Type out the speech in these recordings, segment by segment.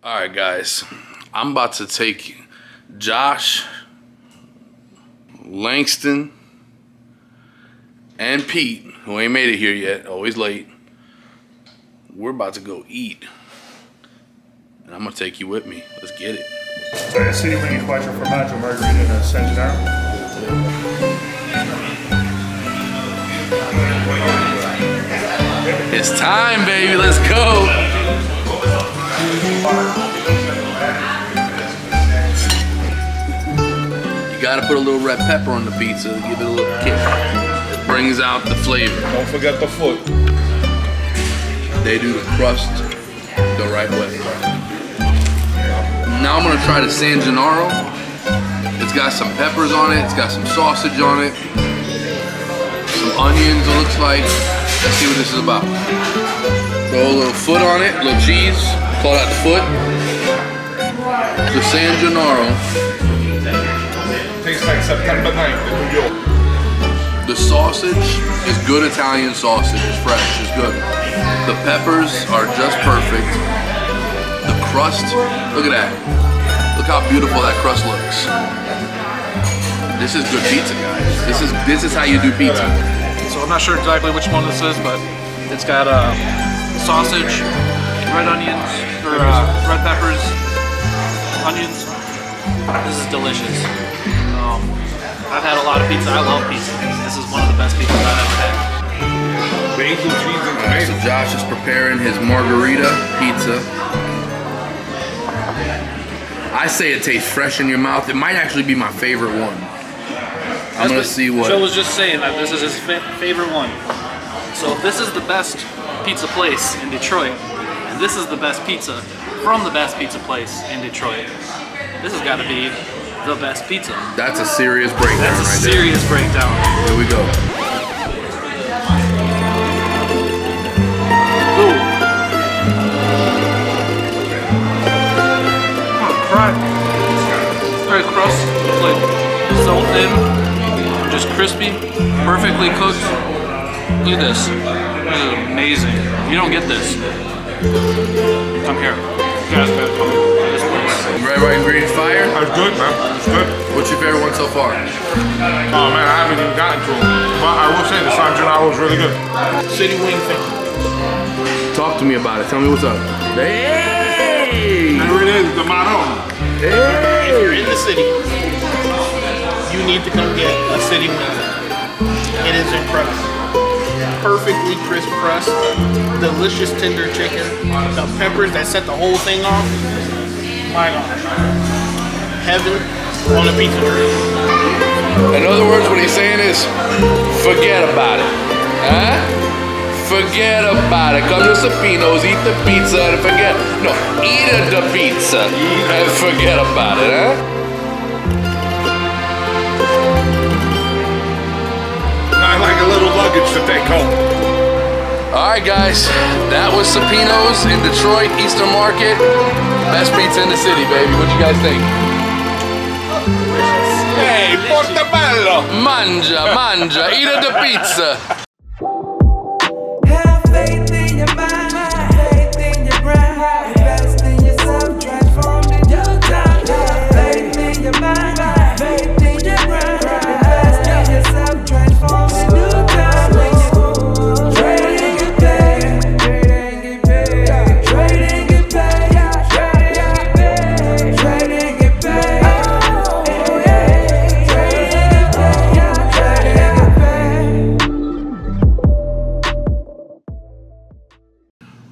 All right, guys, I'm about to take Josh, Langston, and Pete, who ain't made it here yet, always late. We're about to go eat, and I'm going to take you with me. Let's get it. The city wing quattro formaggio margarita and a San Gennaro. It's time, baby. Let's go. You gotta put a little red pepper on the pizza to give it a little kick. It brings out the flavor. Don't forget the foot. They do the crust the right way. Now I'm gonna try the San Gennaro. It's got some peppers on it. It's got some sausage on it. Some onions, it looks like. Let's see what this is about. Throw a little foot on it, a little cheese. Call out the foot. The San Gennaro. Tastes like September 9th in New York. The sausage is good Italian sausage. It's fresh. It's good. The peppers are just perfect. The crust, look at that. Look how beautiful that crust looks. This is good pizza, guys. This is how you do pizza. So I'm not sure exactly which one this is, but it's got sausage, red onions, or red peppers, onions. This is delicious. I've had a lot of pizza. I love pizza. This is one of the best pizzas I've ever had. Basil, cheese, and tomato. So Josh is preparing his margarita pizza. I say it tastes fresh in your mouth. It might actually be my favorite one. I'm going to see what... Joe was just saying that this is his favorite one. So this is the best pizza place in Detroit. This is the best pizza from the best pizza place in Detroit. This has got to be the best pizza. That's a serious breakdown. That's a right serious there. Breakdown. Here we go. Ooh. I'm gonna cry. Very crust, it's like so thin, just crispy, perfectly cooked. Look at this. This is amazing. You don't get this. Come here. This place. Red, white, and green is fire? That's good, man. It's good. What's your favorite one so far? Oh, man, I haven't even gotten to it. But I will say the San Gennaro is really good. City wing thing. Talk to me about it. Tell me what's up. Hey! Here it is, the motto. Hey! If you're in the city, you need to come get a city wing. It is incredible. Perfectly crisp crust, delicious tender chicken, the peppers that set the whole thing off. My gosh. Heaven on a pizza tray. In other words, what he's saying is, forget about it. Huh? Forget about it. Come to Sabino's, eat the pizza and forget. No, eat the pizza and forget about it, huh? Like a little luggage to take home. Alright guys, that was Sabino's in Detroit, Eastern Market. Best pizza in the city, baby. What you guys think? Hey, portabello! Mangia, mangia, eat the pizza. Have faith in your mind, have faith in your brain, invest in yourself, transform in your time. Have faith in your mind, have faith in your brain, invest in yourself, transform in your time.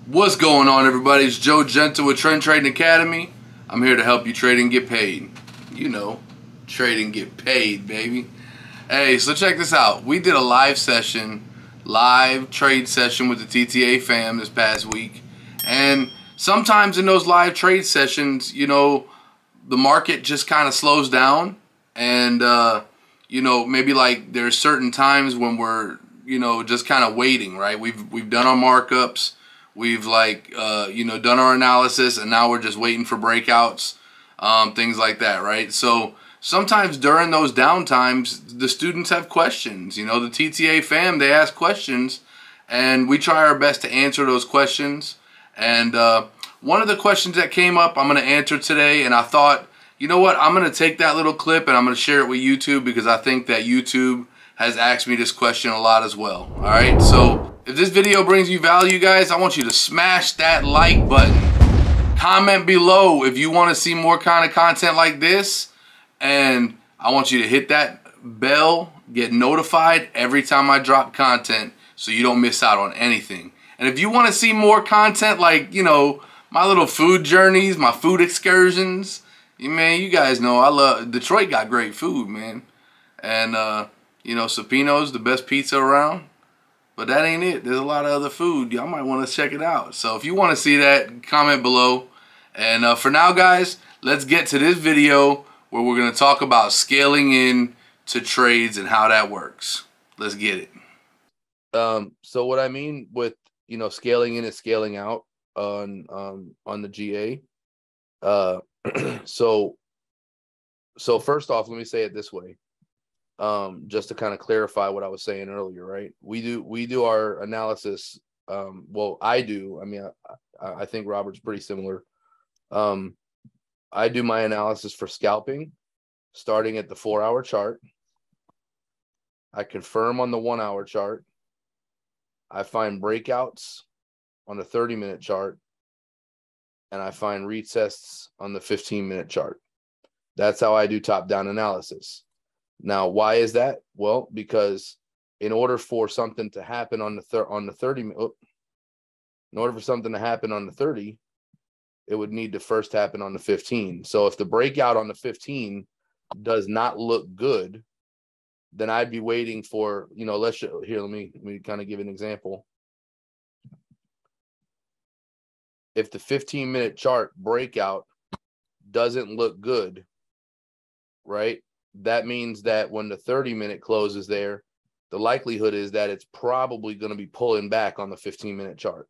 What's going on, everybody? It's Joe Giunta with Trend Trading Academy. I'm here to help you trade and get paid. You know, trade and get paid, baby. Hey, so check this out. We did a live trade session with the TTA fam this past week. And sometimes in those live trade sessions, you know, the market just kind of slows down. And, you know, maybe like there's certain times when we're, you know, just kind of waiting, right? We've done our markups. We've like, you know, done our analysis and now we're just waiting for breakouts, things like that, right? So sometimes during those downtimes, the students have questions. You know, the TTA fam, they ask questions and we try our best to answer those questions. And One of the questions that came up, I'm going to answer today, and I thought, you know what, I'm going to take that little clip and I'm going to share it with YouTube because I think that YouTube has asked me this question a lot as well. All right, so if this video brings you value, guys, I want you to smash that like button. Comment below if you want to see more kind of content like this, and I want you to hit that bell, get notified every time I drop content so you don't miss out on anything. And if you want to see more content like, you know, my little food journeys, my food excursions, man, you guys know I love Detroit. Got great food, man, and you know, Sabino's, the best pizza around. But that ain't it. There's a lot of other food. Y'all might want to check it out. So if you want to see that, comment below. And for now, guys, let's get to this video where we're going to talk about scaling in to trades and how that works. Let's get it. So what I mean with, you know, scaling in and scaling out on the GA. So first off, let me say it this way. Just to kind of clarify what I was saying earlier, right? We do our analysis. Well, I do. I mean, I think Robert's pretty similar. I do my analysis for scalping, starting at the 4-hour chart. I confirm on the 1-hour chart. I find breakouts on the 30-minute chart, and I find retests on the 15-minute chart. That's how I do top-down analysis. Now, why is that? Well, because in order for something to happen on the 30, it would need to first happen on the 15. So if the breakout on the 15 does not look good, then I'd be waiting for, you know, let's show, here, let me kind of give an example. If the 15-minute chart breakout doesn't look good, right? That means that when the 30-minute close is there, the likelihood is that it's probably going to be pulling back on the 15-minute chart.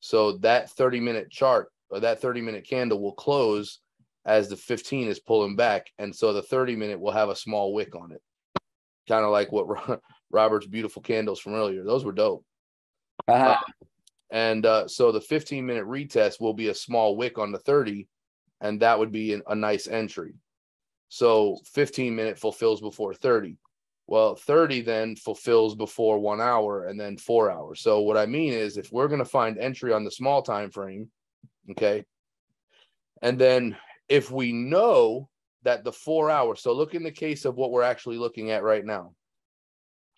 So that 30-minute chart, or that 30-minute candle, will close as the 15 is pulling back. And so the 30-minute will have a small wick on it. Kind of like what Robert's beautiful candles from earlier. Those were dope. So the 15-minute retest will be a small wick on the 30, and that would be a nice entry. So 15-minute fulfills before 30. Well, 30 then fulfills before 1 hour and then 4 hours. So what I mean is, if we're going to find entry on the small time frame, okay, and then if we know that the 4 hours, so look in the case of what we're actually looking at right now,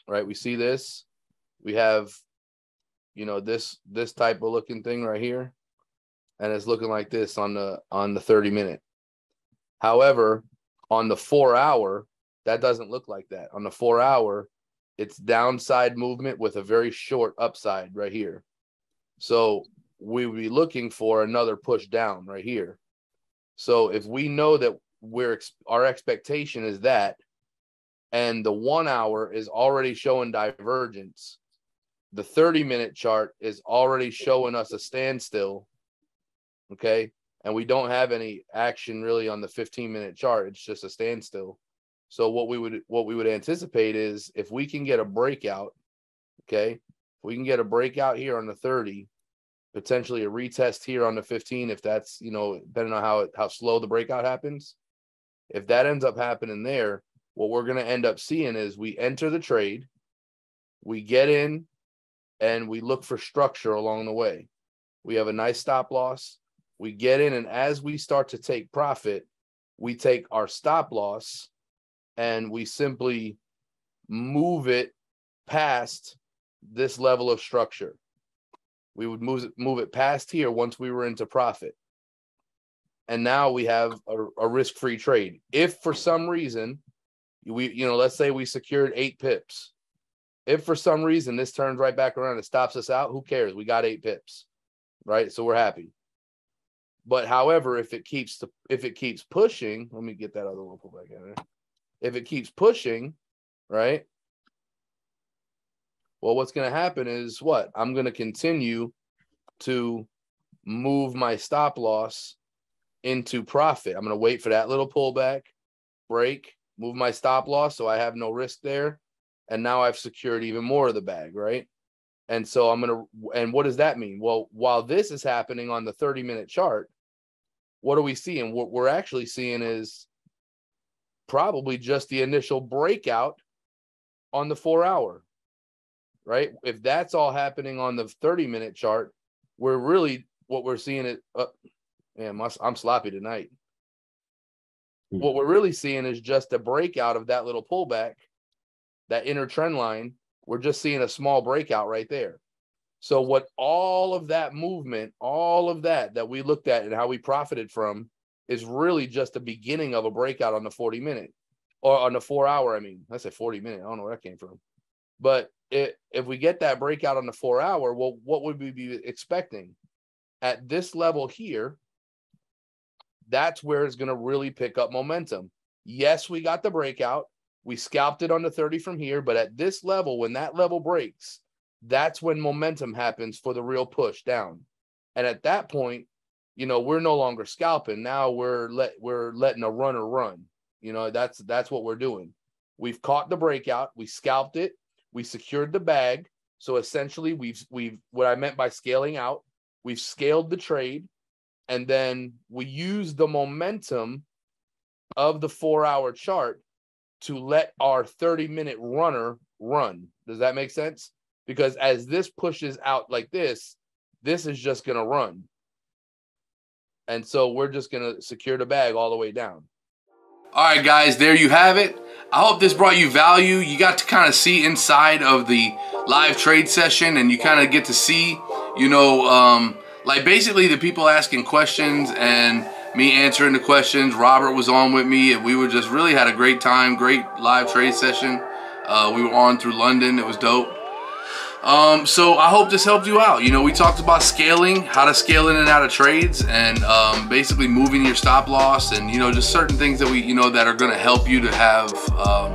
right? We see this, we have, you know, this type of looking thing right here, and it's looking like this on the 30-minute. However, on the 4-hour, that doesn't look like that. On the 4-hour, it's downside movement with a very short upside right here. So we would be looking for another push down right here. So if we know that our expectation is that, and the 1-hour is already showing divergence, the 30-minute chart is already showing us a standstill, okay? And we don't have any action really on the 15-minute chart. It's just a standstill. So what we would anticipate is, if we can get a breakout, okay, if we can get a breakout here on the 30, potentially a retest here on the 15, if that's, you know, depending on how slow the breakout happens. If that ends up happening there, what we're going to end up seeing is, we enter the trade, we get in, and we look for structure along the way. We have a nice stop loss. We get in, and as we start to take profit, we take our stop loss and we simply move it past this level of structure. We would move it past here once we were into profit. And now we have a risk-free trade. If for some reason, let's say we secured 8 pips. If for some reason this turns right back around and stops us out, who cares? We got 8 pips, right? So we're happy. But however, if it keeps pushing, let me get that other one back in there. If it keeps pushing, right? Well, what's going to happen is what? I'm going to continue to move my stop loss into profit. I'm going to wait for that little pullback, break, move my stop loss so I have no risk there. And now I've secured even more of the bag, right? And so I'm going to, and what does that mean? Well, while this is happening on the 30-minute chart, what are we seeing? What we're actually seeing is probably just the initial breakout on the 4-hour, right? If that's all happening on the 30-minute chart, we're really, what we're seeing is, I'm sloppy tonight. What we're really seeing is just a breakout of that little pullback, that inner trend line. We're just seeing a small breakout right there. So what all of that movement, all of that we looked at and how we profited from is really just the beginning of a breakout on the 40-minute or on the 4-hour. I mean, I said 40-minute. I don't know where that came from. But if we get that breakout on the 4-hour, well, what would we be expecting? At this level here, that's where it's going to really pick up momentum. Yes, we got the breakout. We scalped it on the 30 from here, but at this level, when that level breaks, that's when momentum happens for the real push down. And at that point, you know, we're no longer scalping. Now we're letting a runner run. You know, that's what we're doing. We've caught the breakout. We scalped it. We secured the bag. So essentially, we've what I meant by scaling out. We've scaled the trade. And then we use the momentum of the 4-hour chart to let our 30-minute runner run. Does that make sense? Because as this pushes out like this, this is just going to run. And so we're just going to secure the bag all the way down. All right, guys, there you have it. I hope this brought you value. You got to kind of see inside of the live trade session, and you kind of get to see, you know, like basically the people asking questions and me answering the questions. Robert was on with me, and we were just really had a great time, great live trade session. We were on through London. It was dope. So I hope this helped you out. You know, we talked about scaling, how to scale in and out of trades, and basically moving your stop loss, and, you know, just certain things that we, you know, that are going to help you to have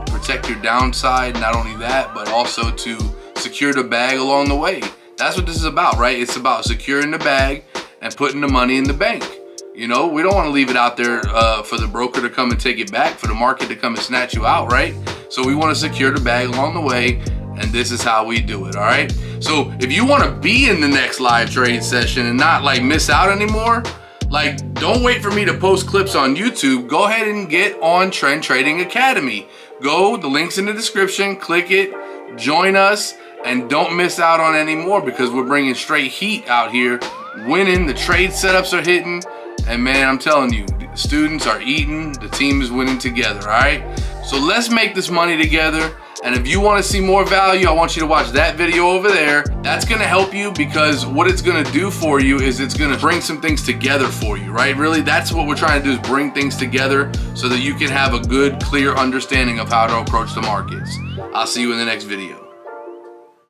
protect your downside. Not only that, but also to secure the bag along the way. That's what this is about, right? It's about securing the bag and putting the money in the bank. You know, we don't want to leave it out there for the broker to come and take it back, for the market to come and snatch you out, right? So we want to secure the bag along the way, and this is how we do it, all right? So if you want to be in the next live trade session and not like miss out anymore, like don't wait for me to post clips on YouTube. Go ahead and get on Trend Trading Academy. Go, the link's in the description, click it, join us, and don't miss out on any more, because we're bringing straight heat out here, winning, the trade setups are hitting. And man, I'm telling you, students are eating, the team is winning together, all right? So let's make this money together. And if you wanna see more value, I want you to watch that video over there. That's gonna help you, because what it's gonna do for you is it's gonna bring some things together for you, right? Really, that's what we're trying to do, is bring things together so that you can have a good, clear understanding of how to approach the markets. I'll see you in the next video.